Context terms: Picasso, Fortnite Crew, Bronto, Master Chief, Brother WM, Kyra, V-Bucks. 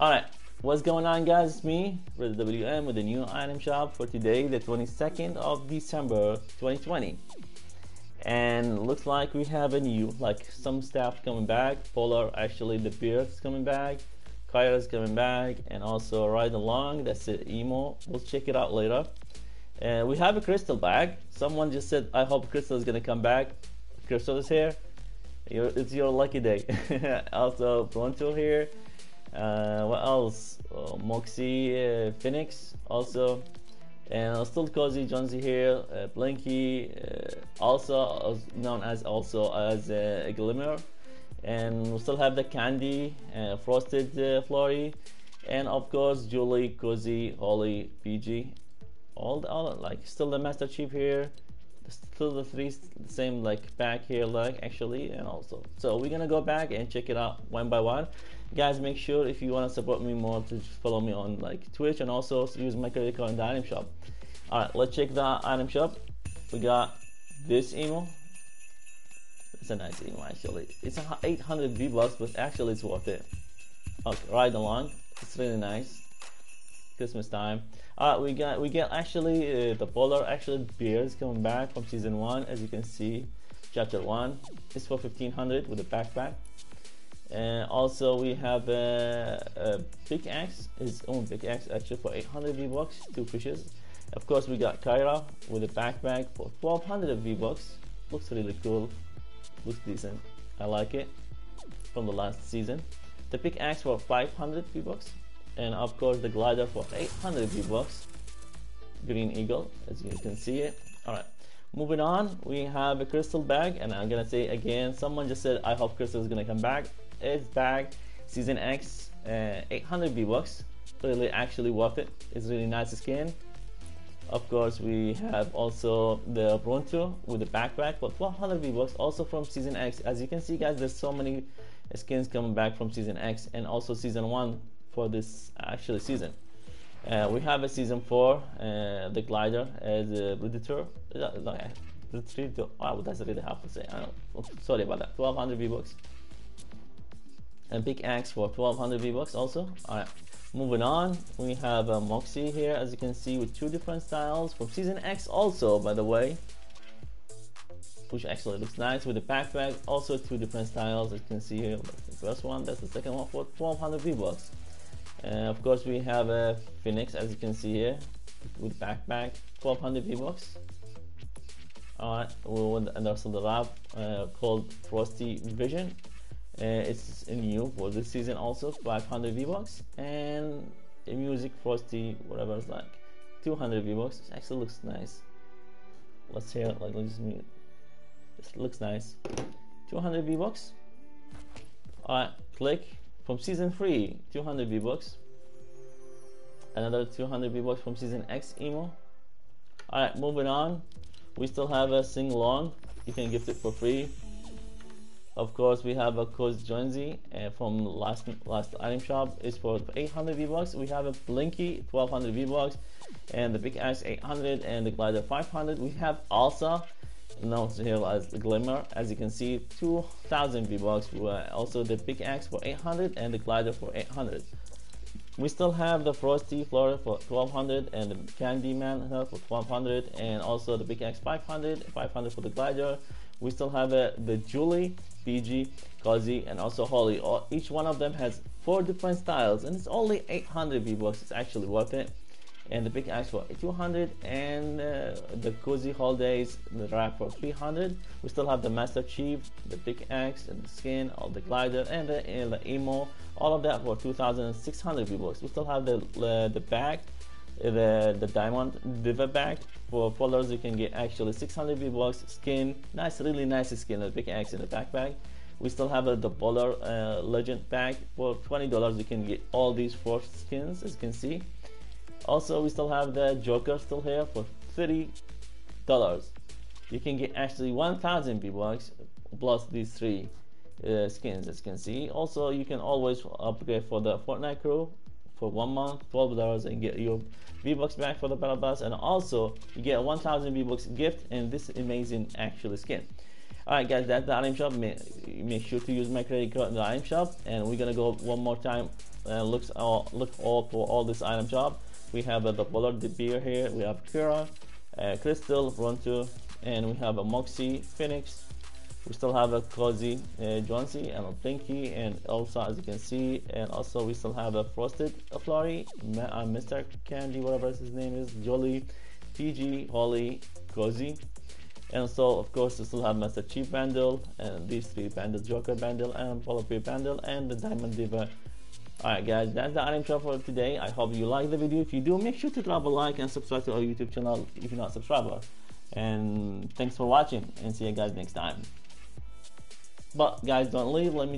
Alright, what's going on guys? It's me, Brother WM, with a new item shop for today, the 22nd of December 2020. And looks like we have a new, some staff coming back. Polar, actually the beard's coming back. Kyra's coming back, and also Ride Along, that's it, Emo. We'll check it out later. And we have a Crystal back. Someone just said, I hope Crystal is gonna come back. Crystal is here. It's your lucky day. Also, Pronto here. What else? Moxie, Phoenix also, and still Cozy Jonesy here, Blinky, also known as a Glimmer, and we still have the Candy, Frosted Flurry, and of course Julie, Cozy, Holly, PG, all like still the Master Chief here, still the three same pack here actually, and also so we're gonna go back and check it out one by one. Guys, make sure if you want to support me more to follow me on Twitch and also use my credit card in the item shop. Alright, let's check the item shop. We got this emo. It's a nice emo actually. It's 800 V-Bucks, but actually it's worth it. Okay, Ride Along. It's really nice. Christmas time. Alright, we get actually the Polar, actually beers coming back from season 1, as you can see. Chapter 1. It's for 1500 with a backpack. And also we have a pickaxe, his own pickaxe actually for 800 V-Bucks, 2 fishes. Of course we got Kyra with a backpack for 1200 V-Bucks. Looks really cool, looks decent, I like it, from the last season. The pickaxe for 500 V-Bucks, and of course the glider for 800 V-Bucks. Green Eagle, as you can see it. Alright, moving on, we have a Crystal bag, and I'm gonna say again, someone just said I hope Crystal is gonna come back. It's back, season X, 800 V-Bucks, really actually worth it. It's really nice skin. Of course we have also the Bronto with the backpack for 400 V-Bucks, also from season X. As you can see guys, there's so many skins coming back from season X and also season 1 for this actually season. We have a season 4, the glider as a predator. Wow, that's really hard to say. I don't, sorry about that. 1200 V-Bucks. And pickaxe for 1200 V-Bucks also. Alright, moving on, we have Moxie here, as you can see, with 2 different styles from season X also, by the way, which actually looks nice with the backpack. Also 2 different styles, as you can see here. The first one, that's the second one for 1200 V-Bucks. Of course we have a Phoenix, as you can see here, with backpack, 1200 V-Bucks. Alright, we want also the lab called Frosty Vision. It's new for this season also, 500 V-Bucks, and Music Frosty, whatever it's like, 200 V-Bucks. It actually looks nice. Let's hear it, this looks nice. 200 V-Bucks. Alright, Click from season 3, 200 V-Bucks. Another 200 V-Bucks from season X emo. Alright, moving on, we still have a sing along, you can gift it for free. Of course, we have a Cozy Jonesy from last item shop. It's for 800 V-Bucks. We have a Blinky, 1200 V-Bucks, and the pickaxe 800 and the glider 500. We have Alsa, known here as the Glimmer, as you can see, 2000 V-Bucks. Also the pickaxe for 800 and the glider for 800. We still have the Frosty Flora for 1200 and the Candy Man for 1200, and also the pickaxe 500 for the glider. We still have the Julie, PG, Cozy, and also Holly. Each one of them has 4 different styles, and it's only 800 V-Bucks. It's actually worth it. And the pickaxe for 200, and the Cozy Holidays, the wrap for 300. We still have the Master Chief, the pickaxe, and the skin, all the glider, and the emo. All of that for 2,600 V-Bucks. We still have the bag, the Diamond Diva bag for followers. You can get actually 600 V-Bucks skin, nice, really nice skin, a pickaxe in the backpack. We still have the Polar Legend bag for $20. You can get all these 4 skins, as you can see. Also, we still have the Joker still here for $30. You can get actually 1,000 V-Bucks plus these 3 skins, as you can see. Also, you can always upgrade for the Fortnite Crew for 1 month, $12, and get your V-Bucks back for the Battle Pass, and also you get a 1000 V-Bucks gift and this amazing actual skin. Alright guys, that's the item shop. Make sure to use my credit card in the item shop, and we're gonna go one more time look all for all this item shop. We have the Polar the Beer here. We have Kira, Crystal, Ronto, and we have a Moxie, Phoenix. We still have a Cozy, Jonesy, and a Blinky, and also as you can see, and also we still have a Frosted, a Flurry, Mr. Candy, whatever his name is, Jolly, PG, Holly, Cozy, and so of course we still have Master Chief bundle, and these three bundles, Joker bundle, and Polar Bear bundle, and the Diamond Diva. Alright guys, that's the item shop for today. I hope you like the video. If you do, make sure to drop a like and subscribe to our YouTube channel if you're not a subscriber. And thanks for watching, and see you guys next time. But guys, don't leave. Let me